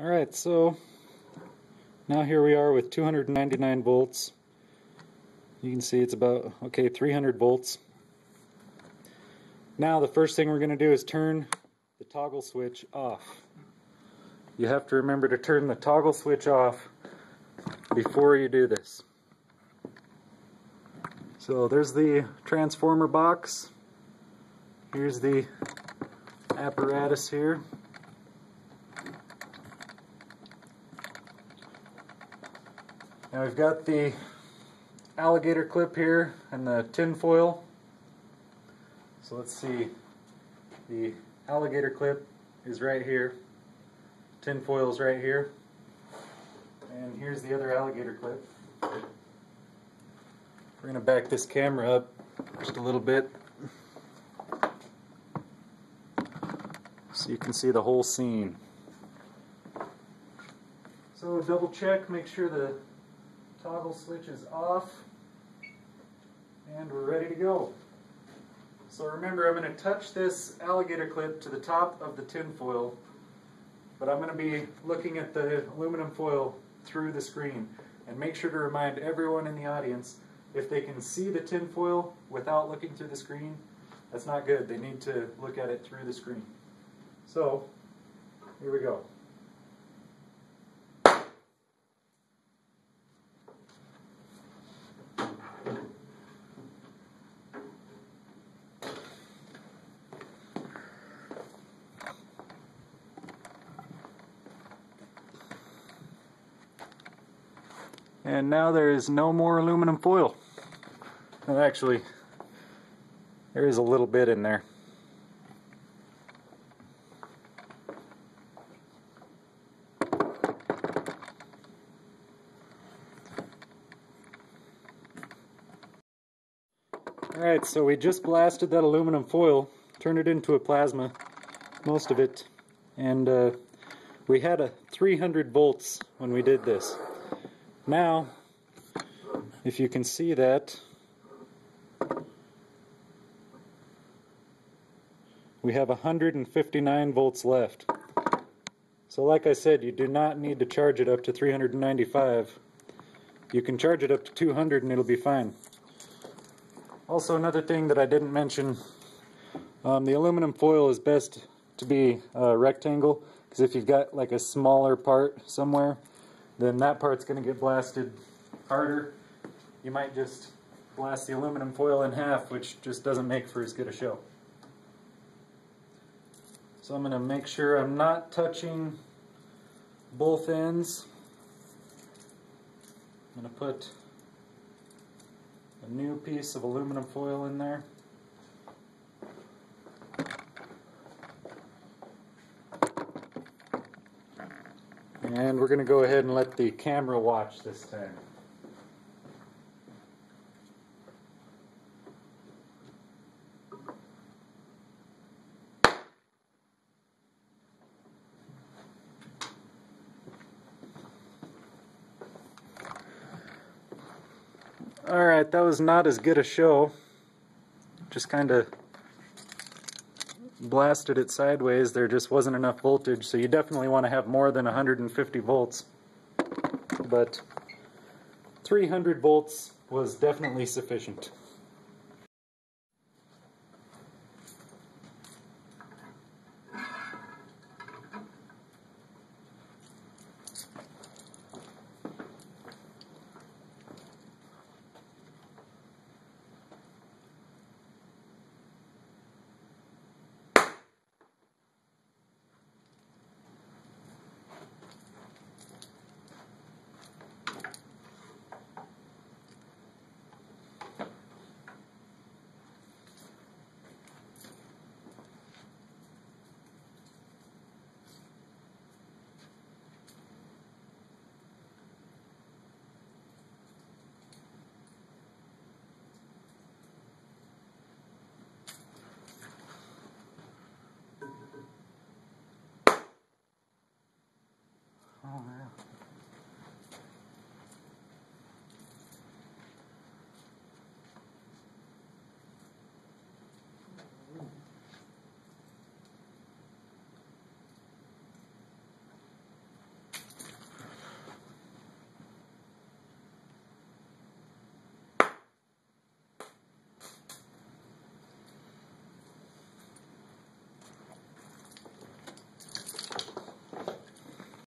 Alright, so now here we are with 299 volts. You can see it's about, okay, 300 volts. Now the first thing we're going to do is turn the toggle switch off. You have to remember to turn the toggle switch off before you do this. So there's the transformer box. Here's the apparatus here. Now we've got the alligator clip here and the tin foil. So let's see, the alligator clip is right here, tin foil is right here, and here's the other alligator clip. We're going to back this camera up just a little bit so you can see the whole scene. So double check, make sure the toggle switch is off, and we're ready to go. So remember, I'm going to touch this alligator clip to the top of the tin foil, but I'm going to be looking at the aluminum foil through the screen. And make sure to remind everyone in the audience, if they can see the tin foil without looking through the screen, that's not good. They need to look at it through the screen. So here we go. And now there is no more aluminum foil. Well, actually, there is a little bit in there. Alright, so we just blasted that aluminum foil, turned it into a plasma, most of it, and we had a 300 volts when we did this. Now, if you can see that, we have 159 volts left. So like I said, you do not need to charge it up to 395. You can charge it up to 200 and it'll be fine. Also, another thing that I didn't mention, the aluminum foil is best to be rectangle, because if you've got like a smaller part somewhere, then that part's going to get blasted harder. You might just blast the aluminum foil in half, which just doesn't make for as good a show. So I'm going to make sure I'm not touching both ends. I'm going to put a new piece of aluminum foil in there. And we're going to go ahead and let the camera watch this time. Alright, that was not as good a show. Just kind of blasted it sideways. There just wasn't enough voltage, so you definitely want to have more than 150 volts. But 300 volts was definitely sufficient.